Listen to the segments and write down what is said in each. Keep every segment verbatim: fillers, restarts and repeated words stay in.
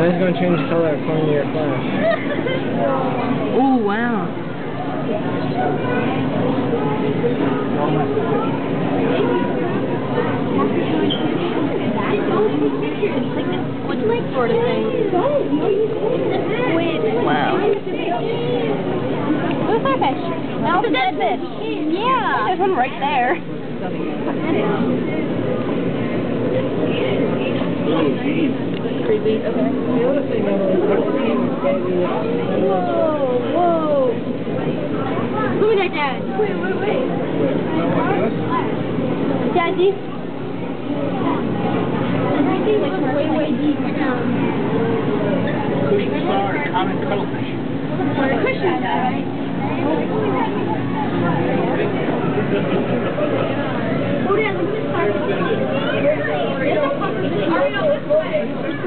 Now it's going to change color according to your flash. Oh, wow. What's like sort of thing? Wow. Who's that fish? That's a dead fish. Yeah. There's one right there. Creepy. Okay. Whoa, whoa. Look at that, Dad. Wait, wait, wait. Daddy. Like way, way deep down. Are common cuttlefish. What a cushion, right? Oh, Dad, look at this part. Ariel,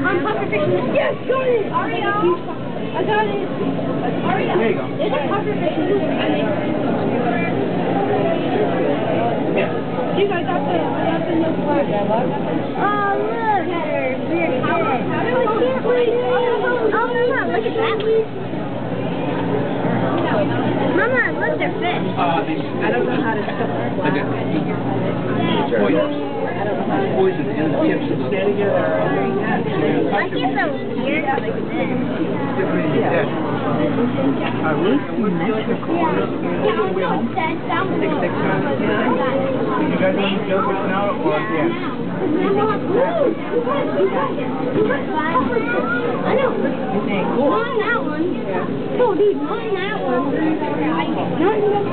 I'm pufferfishing. Yes, got it! Ariel! I got it! Ariel! There you go. There's a pufferfishing. Yeah. You guys got the, got the new flag. Oh, look at her weird color. I can't wait. Oh, Mama, look at that. Mama, look, they're fish. Uh, they, I don't know how to stop her. Okay. Yeah. Poison. Poison and the tips of the I get so weird like this. Yeah. At least symmetrical. Yeah, I'm so sad. You guys want to joke us now? Or yeah. I know. Cool. Not that one. Oh, dude, not that one.